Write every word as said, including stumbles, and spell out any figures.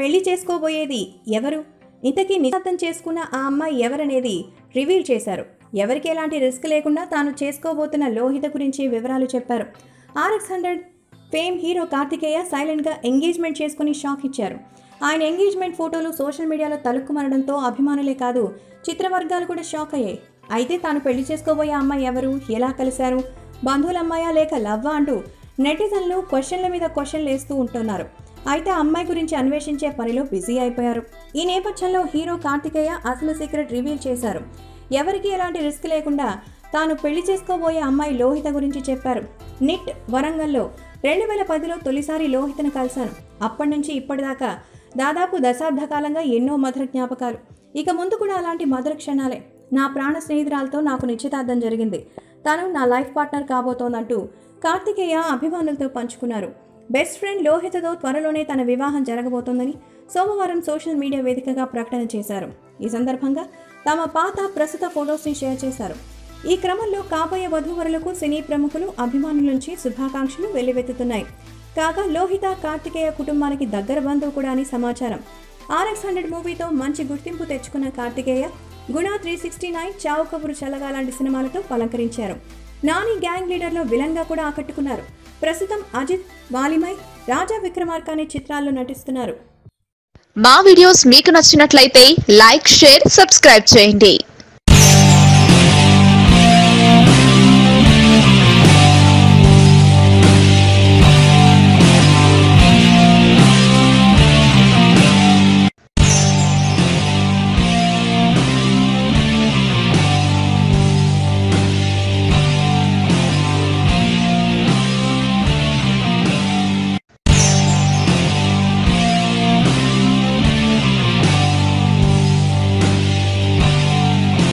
పెళ్లి చేసుకోబోయేది ఎవరు, ఇంతకీ నిశ్చితం చేసుకున్న ఆ అమ్మాయి ఎవరనేది రివీల్ చేశారు. ఎవరికి ఎలాంటి రిస్క్ లేకుండా తాను చేసుకోబోతున్న లోహిత గురించి వివరాలు చెప్పారు. RX hundred fame hero Karthikeya సైలెంట్గా ఎంగేజ్మెంట్ చేసుకుని షాక్ ఇచ్చారు. ఆయన ఎంగేజ్మెంట్ ఫోటోలు సోషల్ మీడియాలో తలుక్కుమనడంతో అభిమానులే కాదు చిత్రవర్గాలు కూడా షాక్ అయ్యాయి. అయితే తాను పెళ్లి చేసుకోబోయే అమ్మాయి ఎవరు, ఎలా కలిశారు, బంధువులమ్మాయా లేక లవ్వా అంటూ నెటిజన్లు క్వశ్చన్ల మీద క్వశ్చన్లు వేస్తూ ఉంటున్నారు. అయితే అమ్మాయి గురించి అన్వేషించే పనిలో బిజీ అయిపోయారు. ఈ నేపథ్యంలో హీరో కార్తికేయ అసలు సీక్రెట్ రివీల్ చేశారు. ఎవరికి ఎలాంటి రిస్క్ లేకుండా తాను పెళ్లి చేసుకోబోయే అమ్మాయి లోహిత గురించి చెప్పారు. నిట్ వరంగల్లో రెండు వేల పదిలో తొలిసారి లోహితను కలిశాను. అప్పటి నుంచి ఇప్పటిదాకా దాదాపు దశాబ్ద కాలంగా ఎన్నో మధుర జ్ఞాపకాలు. ఇక ముందు కూడా అలాంటి మధుర క్షణాలే. నా ప్రాణ స్నేహితురాలతో నాకు నిశ్చితార్థం జరిగింది. తను నా లైఫ్ పార్ట్నర్ కాబోతోందంటూ కార్తికేయ అభిమానులతో పంచుకున్నారు. బెస్ట్ ఫ్రెండ్ లోహితతో త్వరలోనే తన వివాహం జరగబోతోందని సోమవారం సోషల్ మీడియా వేదికగా ప్రకటన చేశారు. ఈ సందర్భంగా తమ పాత ప్రస్తుత ఫొటోస్ని షేర్ చేశారు. ఈ క్రమంలో కాబోయే వధూవరులకు సినీ ప్రముఖులు, అభిమానుల నుంచి శుభాకాంక్షలు వెల్లువెత్తుతున్నాయి. కాగా లోహిత కార్తికేయ కుటుంబానికి దగ్గర బంధువు కూడా అని సమాచారం. ఆర్ఎక్స్ హండ్రెడ్ మూవీతో మంచి గుర్తింపు తెచ్చుకున్న Karthikeya Guna three sixty nine Chaavu Kaburu చల్లగా లాంటి సినిమాలతో పలంకరించారు. నాని గ్యాంగ్ లీడర్లో విలన్గా కూడా ఆకట్టుకున్నారు. ప్రస్తుతం అజిత్, వాలిమై, రాజా విక్రమార్క అనే చిత్రాల్లో నటిస్తున్నారు. మా వీడియోస్ మీకు నచ్చినట్లయితే లైక్, షేర్, సబ్స్క్రైబ్ చేయండి.